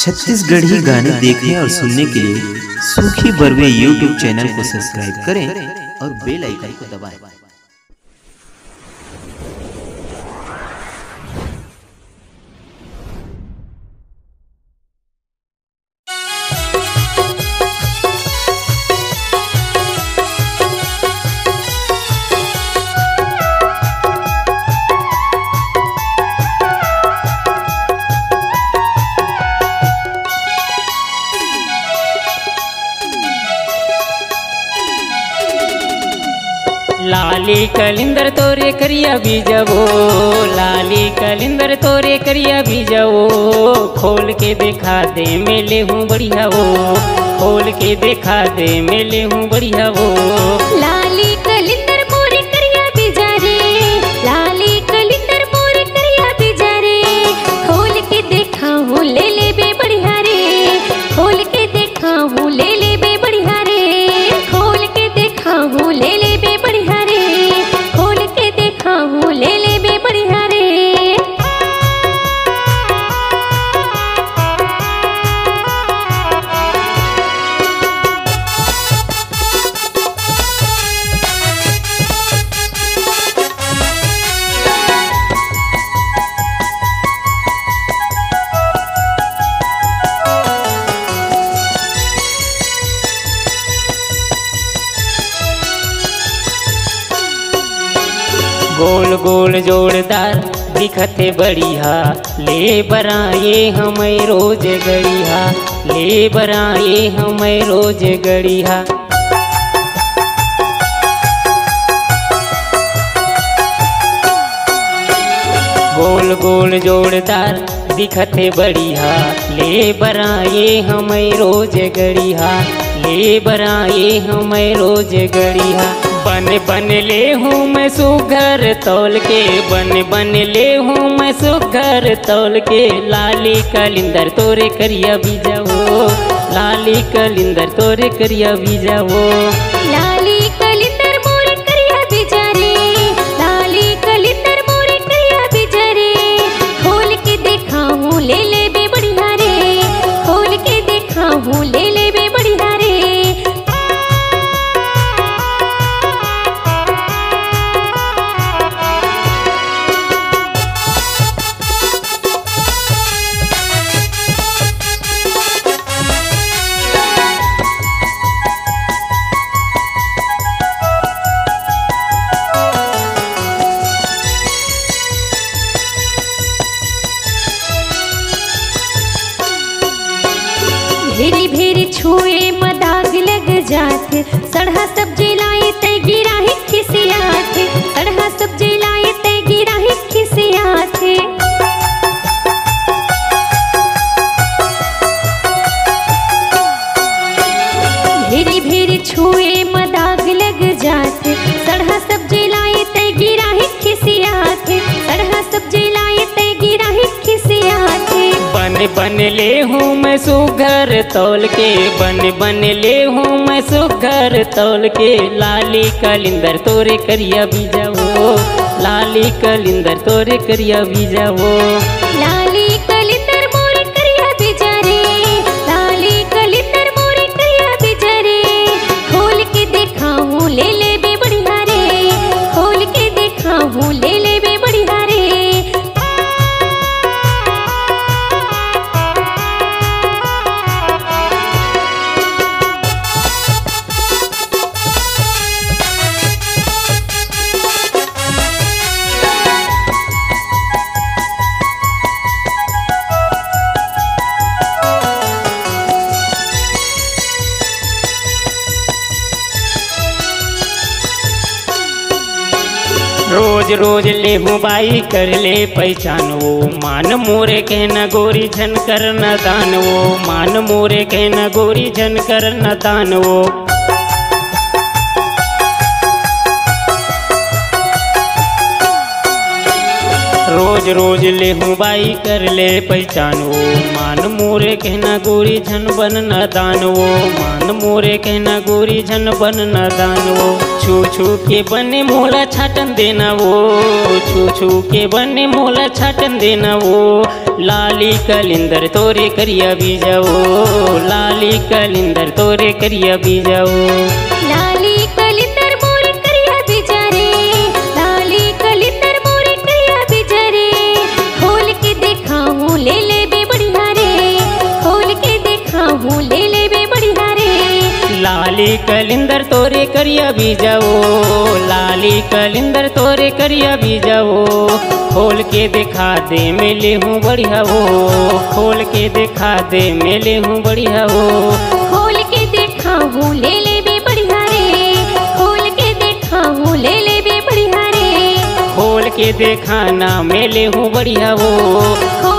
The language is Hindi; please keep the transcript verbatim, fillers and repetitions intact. छत्तीसगढ़ी गाने देखने और सुनने के लिए सूखी बरवे YouTube चैनल को सब्सक्राइब करें और बेल आइकन को दबाएं। लाली कलिंदर तोरे करिया बीजवो, लाली कलिंदर तोरे करिया बीजवो, खोल के देखा दे मेले हूँ बढ़िया वो, खोल के देखा दे मेले हूँ बढ़िया वो। लाली कलिंदर तोरे करिया बीजा रे, लाली कलिंदर तोरे करिया बीजा रे, खोल के देखा हूँ ले ले बे बढ़िया रे, खोल के देखा हूँ ले ले बे बढ़िया रे, खोल के देखा हूँ ले ले बे बढ़िया रे, खोल के देखा हूँ ले ले बे बढ़िया रे। गोल गोल जोड़दार दिखते बढ़िया, ले बराए हमें रोज गड़िया, ले बराए हमें रोज गड़िया। गोल गोल जोड़दार दिखते बढ़िया, ले बराए हमें रोज गड़िया, ले बराए हमें रोज गड़िया। बन बन ले हूँ मैं सुघर तौल के, बन बन ले हूँ मैं सुघर तौल के, लाली कलिंदर तोरे करिया बीजाओ, लाली कलिंदर तोरे करिया बीजाओ। लाली कलिंदर मोरे करिया बीजा रे, लाली कलिंदर मोरे करिया बीजा रे, खोल के देखा हूँ ले ले बे बढ़िया रे, खोल के देखा हूँ ले ले बे बढ़िया रे। भेरी भेरी छुए मदाग लग जात, सड़हा सब्जी लाए ते गिरा ही खिसियात, सड़हा सब्जी लाए ते गिरा ही खिसियात। भेरी भेरी छुए मदाग लग जात, सड़हा सब्जी लाए ते गिरा ही खिसियात, सड़हा सब्जी लाए ते गिरा ही खिसियात। बन बन ले हूँ मैं सुघर तौल के, बन बन ले हूँ मैं सुघर तौल के, लाली कलिंदर तोरे करिया बीजाओ, लाली कलिंदर तोरे करिया बीजाओ। लाली कलिंदर मोरे करिया बीजा रे, लाली कलिंदर मोरे करिया बीजा रे, खोल के देखा हूँ ले ले बे बढ़िया रे, खोल के देखा हूँ ले ले बे बढ़िया रे। रोज रोज ले हूँ बाई कर ले पहचान वो, मान मोरे कहना गोरी झन कर न दान वो, मान मोरे कहना गोरी झन कर न दान वो। रोज रोज ले हूँ बाई कर ले पहचान वो, मान मोरे कहना गोरी झन बन न दान वो, मान मोरे कहना गोरी झन बन न दान वो। छू छू के बने मोला छाटन देना वो, छू छू के बने मोला छाटन देना वो, लाली कलिंदर तोरे करिया बीजाओ, लाली कलिंदर तोरे करिया बीजाओ, लाली कलिंदर मोरे करिया बीजा रे, लाली कलिंदर मोरे करिया बीजा रे, खोल के देखाऊं ले ले बे बढ़िया रे, खोल के देखाऊं ले ले बे बढ़िया रे, लाली कलिंदर तोरे करिया बीजाओ, लाली कलिंदर तोरे करिया बीजाओ, खोल के दिखा दे मिले हूँ बढ़िया हो, खोल के दिखा दे मिले हूँ बढ़िया हो, खोल के देखा हूँ ले ले बे बढ़िया रे, खोल के देखा हूँ ले ले बे बढ़िया रे, खोल के देखा ना मिले हूँ बढ़िया हो।